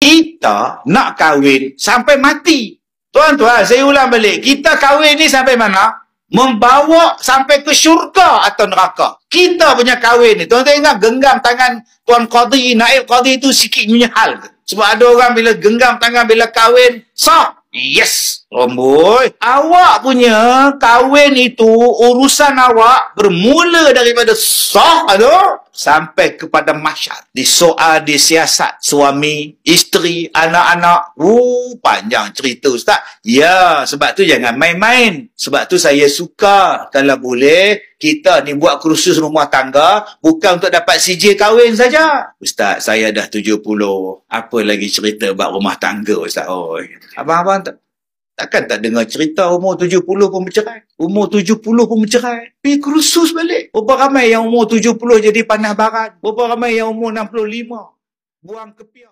Kita nak kahwin sampai mati. Tuan-tuan, saya ulang balik. Kita kahwin ni sampai mana? Membawa sampai ke syurga atau neraka. Kita punya kahwin ni. Tuan-tuan ingat genggam tangan Tuan Qadhi, Naib Qadhi tu sikit punya hal. Sebab ada orang bila genggam tangan, bila kahwin, sah. Yes, romboi. Awak punya kahwin itu, urusan awak bermula daripada sah tu sampai kepada mahsyar. Disoal, disiasat suami, isteri, anak-anak. Panjang cerita Ustaz. Ya, sebab tu jangan main-main. Sebab tu saya suka kalau boleh kita ni buat kursus rumah tangga bukan untuk dapat sijil kahwin saja. Ustaz, saya dah 70. Apa lagi cerita buat rumah tangga Ustaz? Oi. Abang-abang takkan tak dengar cerita umur 70 pun bercerai. Umur 70 pun bercerai. Pergi kursus balik. Berapa ramai yang umur 70 jadi panah barat. Berapa ramai yang umur 65. Buang kepiak.